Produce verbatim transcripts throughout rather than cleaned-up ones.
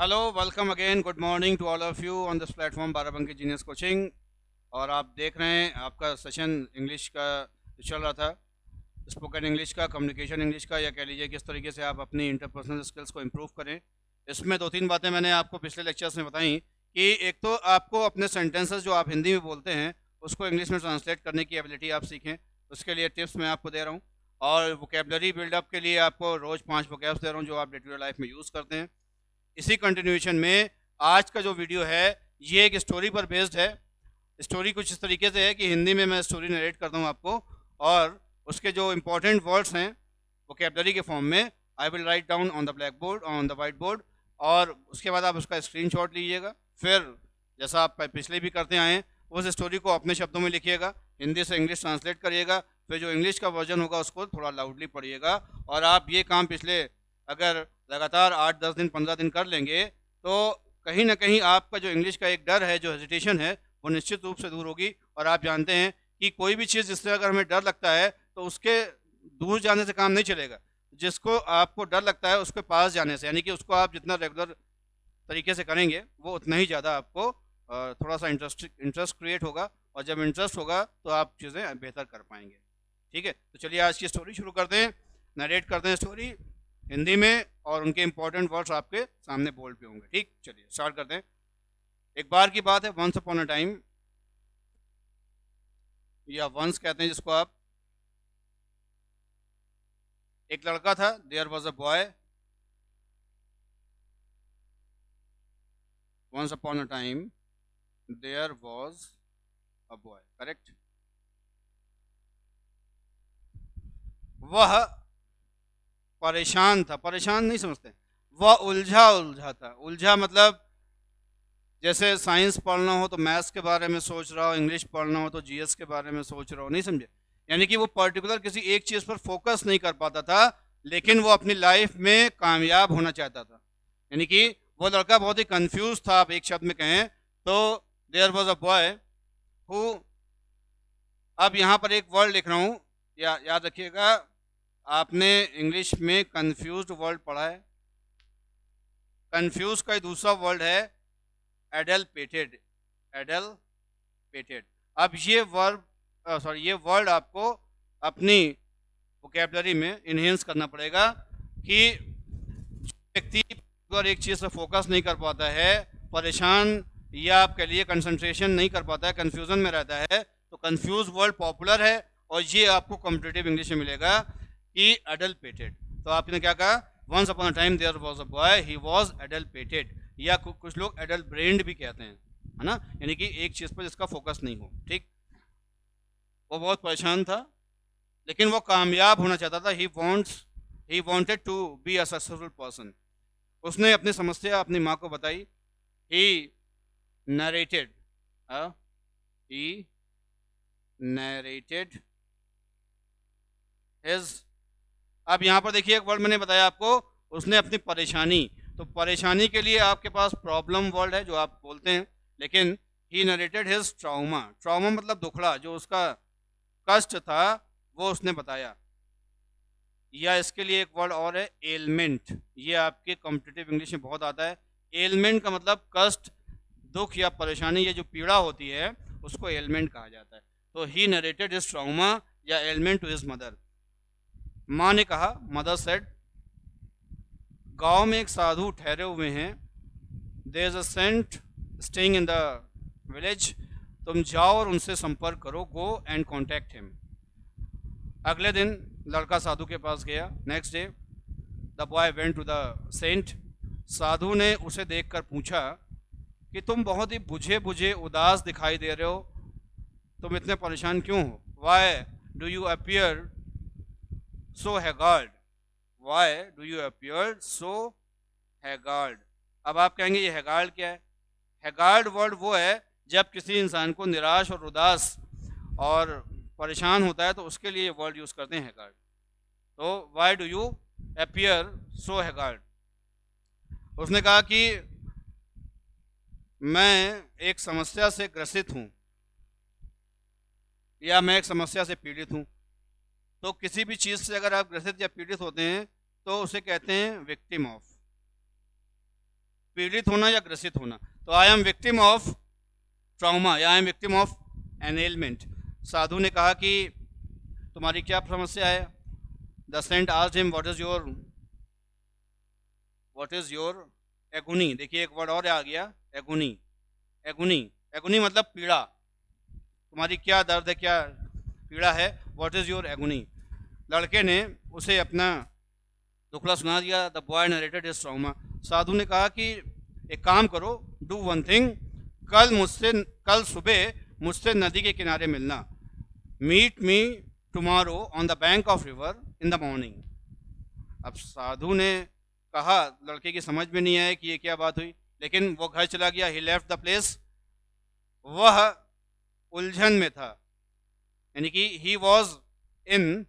Hello, welcome again, good morning to all of you on this platform Barabanki genius coaching. और आप देख रहे हैं आपका सेशन इंग्लिश का चल रहा था, स्पोकन इंग्लिश का, कम्युनिकेशन इंग्लिश का, या कह लीजिए किस तरीके से आप अपनी इंटरपर्सनल स्किल्स को इम्प्रूव करें। इसमें दो तीन बातें मैंने आपको पिछले लेक्चर्स में बताई कि एक तो आपको अपने सेंटेंसेस जो आप हिंदी में बोलते हैं उसको इंग्लिश में ट्रांसलेट करने की एबिलिटी आप सीखें, उसके लिए टिप्स मैं आपको दे रहा हूँ। और वोकेबलरी बिल्डअप के लिए आपको रोज़ पाँच वोकैब्स दे रहा हूँ जो आप डे टू डे लाइफ में यूज़ करते हैं। इसी कंटिन्यूएशन में आज का जो वीडियो है ये एक स्टोरी पर बेस्ड है। स्टोरी कुछ इस तरीके से है कि हिंदी में मैं स्टोरी नरेट करता हूँ आपको, और उसके जो इम्पोर्टेंट वर्ड्स हैं वोकैबलरी के फॉर्म में I will write down on the black board, on the white board, और उसके बाद आप उसका स्क्रीनशॉट लीजिएगा। फिर जैसा आप पिछले भी करते आए हैं उस स्टोरी को अपने शब्दों में लिखिएगा, हिंदी से इंग्लिश ट्रांसलेट करिएगा, फिर जो इंग्लिश का वर्जन होगा उसको थोड़ा लाउडली पढ़िएगा। और आप ये काम पिछले अगर लगातार आठ दस दिन पंद्रह दिन कर लेंगे तो कहीं ना कहीं आपका जो इंग्लिश का एक डर है, जो हेजिटेशन है, वो निश्चित रूप से दूर होगी। और आप जानते हैं कि कोई भी चीज़ जिससे अगर हमें डर लगता है तो उसके दूर जाने से काम नहीं चलेगा, जिसको आपको डर लगता है उसके पास जाने से, यानी कि उसको आप जितना रेगुलर तरीके से करेंगे वो उतना ही ज़्यादा आपको थोड़ा सा इंटरेस्ट इंटरेस्ट क्रिएट होगा, और जब इंटरेस्ट होगा तो आप चीज़ें बेहतर कर पाएंगे। ठीक है, तो चलिए आज की स्टोरी शुरू करते हैं। नरेट करते हैं स्टोरी हिंदी में, और उनके इम्पोर्टेंट वर्ड्स आपके सामने बोल्ड पे होंगे। ठीक, चलिए स्टार्ट करते हैं। एक बार की बात है, वंस अपॉन अ टाइम, या वंस कहते हैं जिसको आप, एक लड़का था, there was a boy once upon a time, there was a boy, correct. वह परेशान था, परेशान नहीं समझते, वह उलझा उलझा था। उलझा मतलब जैसे साइंस पढ़ना हो तो मैथ्स के बारे में सोच रहा हो, इंग्लिश पढ़ना हो तो जीएस के बारे में सोच रहा हो, नहीं समझे, यानी कि वो पर्टिकुलर किसी एक चीज़ पर फोकस नहीं कर पाता था, लेकिन वो अपनी लाइफ में कामयाब होना चाहता था। यानी कि वो लड़का बहुत ही कंफ्यूज था, आप एक शब्द में कहें तो। There was a boy who, अब यहाँ पर एक वर्ड लिख रहा हूँ, या याद रखिएगा, आपने इंग्लिश में कन्फ्यूज वर्ड पढ़ा है, कन्फ्यूज का ही दूसरा वर्ड है एडल्पेटेड, एडल्पेटेड। अब ये वर्ड सॉरी ये वर्ड आपको अपनी वोकैबुलरी में इन्हेंस करना पड़ेगा कि व्यक्ति अगर एक चीज़ पर फोकस नहीं कर पाता है, परेशान या आपके लिए कंसंट्रेशन नहीं कर पाता है, कन्फ्यूजन में रहता है, तो कन्फ्यूज वर्ड पॉपुलर है और ये आपको कॉम्पिटेटिव इंग्लिश में मिलेगा कि एडल्पेटेड। तो आपने क्या कहा, once upon a time there was a boy he was addlepated, या कुछ लोग एडल्ट ब्रेन्ड भी कहते हैं, है ना, यानी कि एक चीज़ पर जिसका फोकस नहीं हो। ठीक, वो बहुत परेशान था लेकिन वो कामयाब होना चाहता था। He wants he wanted to be a successful person. उसने अपनी समस्या अपनी माँ को बताई। He narrated he narrated his, अब यहाँ पर देखिए एक वर्ड मैंने बताया आपको, उसने अपनी परेशानी, तो परेशानी के लिए आपके पास प्रॉब्लम वर्ड है जो आप बोलते हैं, लेकिन he narrated his trauma, trauma मतलब दुखड़ा, जो उसका कष्ट था वो उसने बताया। या इसके लिए एक वर्ड और है एलमेंट, ये आपके कॉम्पिटिटिव इंग्लिश में बहुत आता है। एलमेंट का मतलब कष्ट, दुख या परेशानी, ये जो पीड़ा होती है उसको एलमेंट कहा जाता है। तो ही नरेटेड हिज ट्रामा या एलमेंट टू हिज मदर। माँ ने कहा, मदर सेड, गांव में एक साधु ठहरे हुए हैं, there is a saint staying in the village, तुम जाओ और उनसे संपर्क करो, गो एंड कॉन्टैक्ट हिम। अगले दिन लड़का साधु के पास गया। Next day the boy went to the saint, साधु ने उसे देखकर पूछा कि तुम बहुत ही बुझे बुझे उदास दिखाई दे रहे हो, तुम इतने परेशान क्यों हो? Why do you appear so haggard, why do you appear so haggard. अब आप कहेंगे ये हैगार्ड क्या है? हैगार्ड वर्ड वो है जब किसी इंसान को निराश और उदास और परेशान होता है तो उसके लिए वर्ड यूज़ करते हैं हैगार्ड। तो why do you appear so haggard, उसने कहा कि मैं एक समस्या से ग्रसित हूँ, या मैं एक समस्या से पीड़ित हूँ। तो किसी भी चीज़ से अगर आप ग्रसित या पीड़ित होते हैं तो उसे कहते हैं विक्टिम ऑफ, पीड़ित होना या ग्रसित होना। तो I am victim of trauma या I am victim of an ailment. साधु ने कहा कि तुम्हारी क्या समस्या है। The saint asked him what is your what is your agony. देखिए एक वर्ड और आ गया, एगुनी। एगुनी एगुनी मतलब पीड़ा। तुम्हारी क्या दर्द है, क्या पीड़ा है। What is your agony. लड़के ने उसे अपना दुखड़ा सुना दिया। The boy narrated his trauma. साधु ने कहा कि एक काम करो, डू वन थिंग, कल मुझसे कल सुबह मुझसे नदी के किनारे मिलना। Meet me tomorrow on the bank of river in the morning. अब साधु ने कहा, लड़के की समझ में नहीं आया कि ये क्या बात हुई, लेकिन वो घर चला गया। He left the place. वह उलझन में था, यानी कि he was in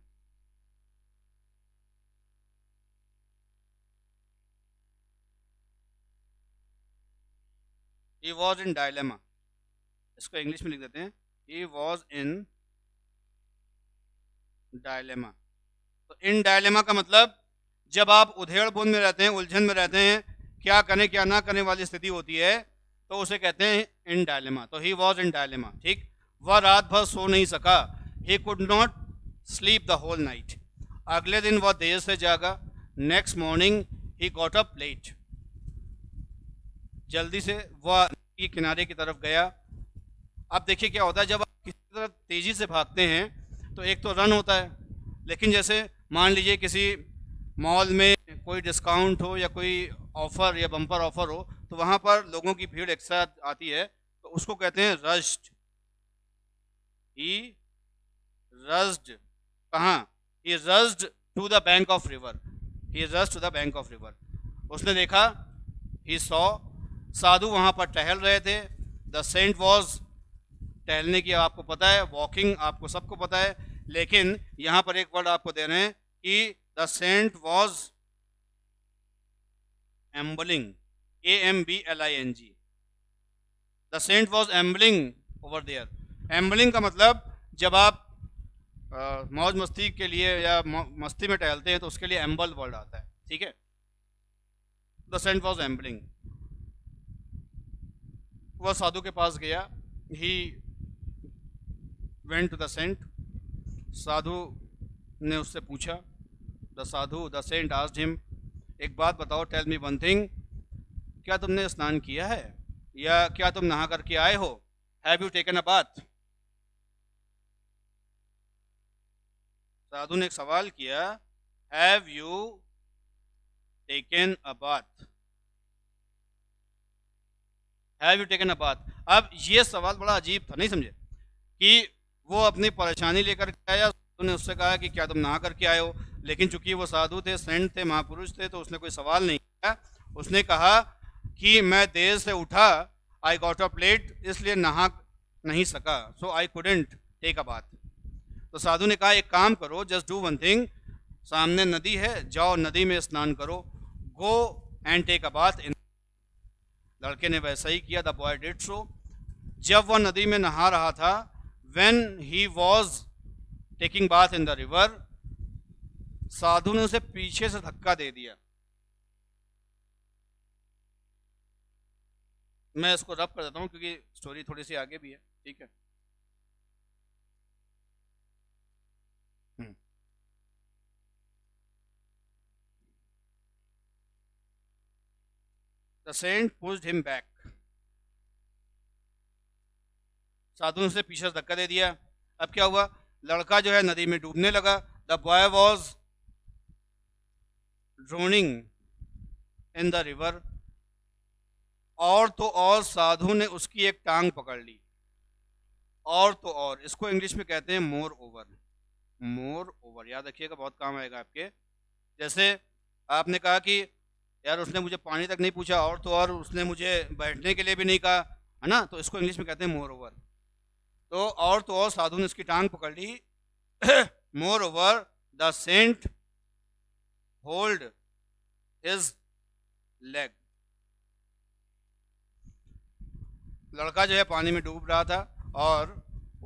He was in dilemma. इसको इंग्लिश में लिख देते हैं, He was in dilemma. तो in dilemma का मतलब जब आप उधेड़ बुन में रहते हैं, उलझन में रहते हैं, क्या करें क्या ना करने वाली स्थिति होती है, तो उसे कहते हैं in dilemma. तो he was in dilemma. ठीक। वह रात भर सो नहीं सका। He could not sleep the whole night. अगले दिन वह देर से जागा। Next morning he got up late. जल्दी से वह नदी के किनारे की तरफ गया। अब देखिए क्या होता है, जब आप किसी तरह तेज़ी से भागते हैं तो एक तो रन होता है, लेकिन जैसे मान लीजिए किसी मॉल में कोई डिस्काउंट हो या कोई ऑफ़र या बम्पर ऑफ़र हो, तो वहाँ पर लोगों की भीड़ एक साथ आती है, तो उसको कहते हैं रश्ड। ही रश्ड कहाँ, he rushed to the bank of river. He rushed to the bank of river. उसने देखा, ही सॉ, साधु वहाँ पर टहल रहे थे। द सेंट वॉज, टहलने की आपको पता है, वॉकिंग आपको सबको पता है, लेकिन यहाँ पर एक वर्ड आपको दे रहे हैं कि the saint was ambling. A M B L I N G. The saint was ambling over there. Ambling का मतलब जब आप आ, मौज मस्ती के लिए या मस्ती में टहलते हैं तो उसके लिए एम्बल वर्ड आता है, ठीक है। The saint was ambling. वह साधु के पास गया। He went to the saint. साधु ने उससे पूछा। The sadhu the saint asked him, एक बात बताओ, टेल मी वन थिंग, क्या तुमने स्नान किया है या क्या तुम नहा करके आए हो। Have you taken a bath. साधु ने एक सवाल किया, have you taken a bath. Have you taken a bath. अब ये सवाल बड़ा अजीब था, नहीं समझे कि वो अपनी परेशानी लेकर आया। उन्होंने उससे कहा कि क्या तुम नहा करके आए हो, लेकिन चूंकि वो साधु थे, सेंट थे, महापुरुष थे, तो उसने कोई सवाल नहीं किया। उसने कहा कि मैं देर से उठा, आई गॉट अप लेट, इसलिए नहा नहीं सका। So I couldn't take a bath. तो साधु ने कहा एक काम करो, जस्ट डू वन थिंग, सामने नदी है, जाओ नदी में स्नान करो। Go and take a bath. लड़के ने वैसा ही किया। The boy did so. जब वह नदी में नहा रहा था, when he was taking bath in the river, साधु ने उसे पीछे से धक्का दे दिया। मैं इसको रब कर देता हूँ क्योंकि स्टोरी थोड़ी सी आगे भी है, ठीक है। The saint pushed him back. साधु ने उसे पीछे से धक्का दे दिया। अब क्या हुआ, लड़का जो है नदी में डूबने लगा। The boy was drowning in the river. और तो और साधु ने उसकी एक टांग पकड़ ली। और तो और, इसको इंग्लिश में कहते हैं मोर ओवर। मोर ओवर याद रखिएगा, बहुत काम आएगा आपके। जैसे आपने कहा कि यार उसने मुझे पानी तक नहीं पूछा, और तो और उसने मुझे बैठने के लिए भी नहीं कहा, है ना, तो इसको इंग्लिश में कहते हैं मोर ओवर। तो और तो और साधु ने उसकी टांग पकड़ ली। Moreover the saint hold his leg. लड़का जो है पानी में डूब रहा था और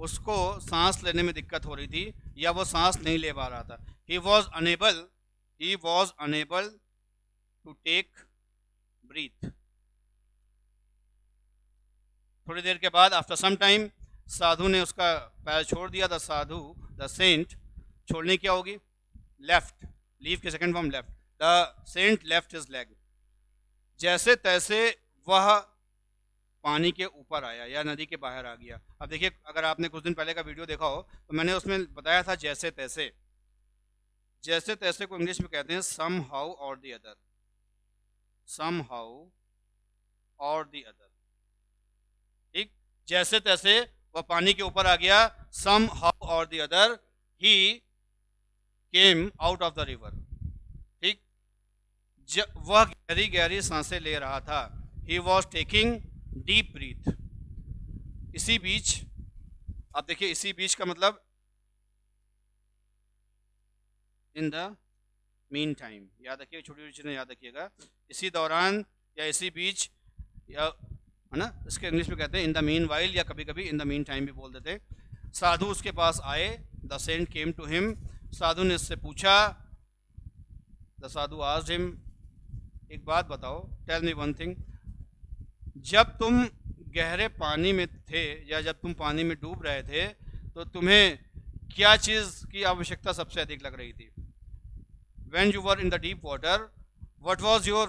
उसको सांस लेने में दिक्कत हो रही थी, या वो सांस नहीं ले पा रहा था। He was unable, he was unable to take breath. थोड़ी देर के बाद आफ्टर सम टाइम साधु ने उसका पैर छोड़ दिया, द साधु द सेंट, छोड़ने क्या होगी लेफ्ट, लीव के second form left, the saint left his leg, जैसे तैसे वह पानी के ऊपर आया या नदी के बाहर आ गया। अब देखिए अगर आपने कुछ दिन पहले का वीडियो देखा हो तो मैंने उसमें बताया था जैसे तैसे, जैसे तैसे को इंग्लिश में कहते हैं सम हाउ और दी अदर, सम हाउ और दी अदर, ठीक। जैसे तैसे वह पानी के ऊपर आ गया, सम हाउ और the other he came out of the river, ठीक। वह गहरी गहरी सांसें ले रहा था, he was taking deep breath. इसी बीच आप देखिए, इसी बीच का मतलब इन द मीन टाइम, याद रखिए छोटी छोटी चीज़ें याद रखिएगा, इसी दौरान या इसी बीच या है ना, इसके इंग्लिश में कहते हैं इन द मीन वाइल या कभी कभी इन द मीन टाइम भी बोल देते हैं। साधु उसके पास आए, the saint came to him, साधु ने उससे पूछा, द साधु आस्क्ड हिम, एक बात बताओ, टेल मी वन थिंग, जब तुम गहरे पानी में थे या जब तुम पानी में डूब रहे थे तो तुम्हें क्या चीज़ की आवश्यकता सबसे अधिक लग रही थी? When you were in the deep water, what was your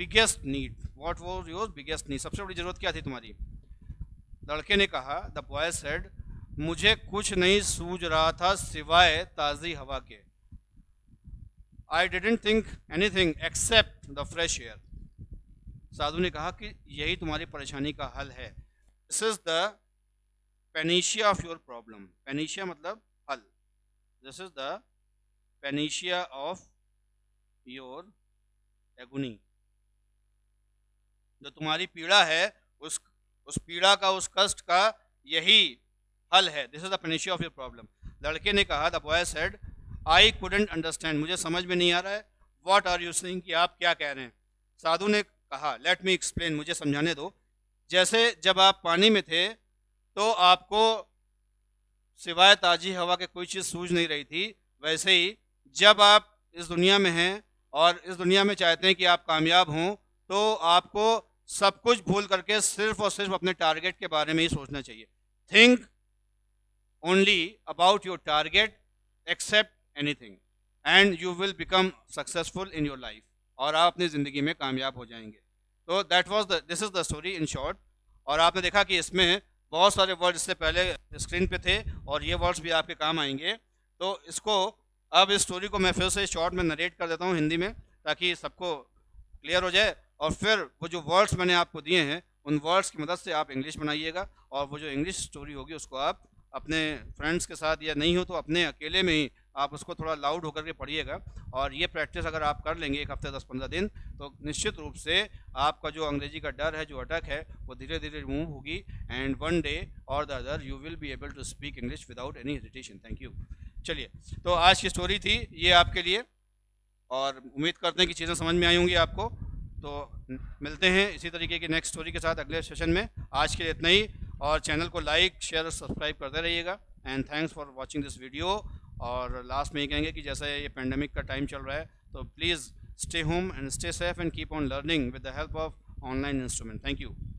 biggest need? What was your biggest need? सबसे बड़ी ज़रूरत क्या थी तुम्हारी? लड़के ने कहा, the boy said, मुझे कुछ नहीं सूझ रहा था सिवाय ताज़ी हवा के। I didn't think anything except the fresh air. साधु ने कहा कि यही तुम्हारी परेशानी का हल है। This is the panacea of your problem. Panacea मतलब हल। This is the panacea of your agony. जो तुम्हारी पीड़ा है उस उस पीड़ा का, उस कष्ट का यही हल है। This is the panacea of your problem. लड़के ने कहा, the boy said, I couldn't understand. मुझे समझ में नहीं आ रहा है। What are you saying? कि आप क्या कह रहे हैं? साधु ने कहा, let me explain. मुझे समझाने दो। जैसे जब आप पानी में थे तो आपको सिवाय ताज़ी हवा के कोई चीज़ सूझ नहीं रही थी, वैसे ही जब आप इस दुनिया में हैं और इस दुनिया में चाहते हैं कि आप कामयाब हों तो आपको सब कुछ भूल करके सिर्फ और सिर्फ अपने टारगेट के बारे में ही सोचना चाहिए। Think only about your target except anything and you will become successful in your life, और आप अपनी ज़िंदगी में कामयाब हो जाएंगे। तो that was the this is the story in short. और आपने देखा कि इसमें बहुत सारे वर्ड्स से पहले स्क्रीन पे थे और ये वर्ड्स भी आपके काम आएंगे। तो इसको अब इस स्टोरी को मैं फिर से शॉर्ट में नरेट कर देता हूँ हिंदी में ताकि सबको क्लियर हो जाए, और फिर वो जो वर्ड्स मैंने आपको दिए हैं उन वर्ड्स की मदद से आप इंग्लिश बनाइएगा, और वो जो इंग्लिश स्टोरी होगी उसको आप अपने फ्रेंड्स के साथ या नहीं हो तो अपने अकेले में ही आप उसको थोड़ा लाउड होकर के पढ़िएगा। और ये प्रैक्टिस अगर आप कर लेंगे एक हफ्ते दस पंद्रह दिन तो निश्चित रूप से आपका जो अंग्रेजी का डर है, जो अटक है, वो धीरे धीरे रिमूव होगी। एंड वन डे और the other you will be able to speak English without any hesitation. Thank you. चलिए, तो आज की स्टोरी थी ये आपके लिए, और उम्मीद करते हैं कि चीज़ें समझ में आई होंगी आपको। तो मिलते हैं इसी तरीके की नेक्स्ट स्टोरी के साथ अगले सेशन में। आज के लिए इतना ही, और चैनल को लाइक शेयर और सब्सक्राइब करते रहिएगा। And thanks for watching this video. और लास्ट में ये कहेंगे कि जैसा ये पैंडेमिक का टाइम चल रहा है तो please stay home and stay safe and keep on learning with the help of online instrument. Thank you.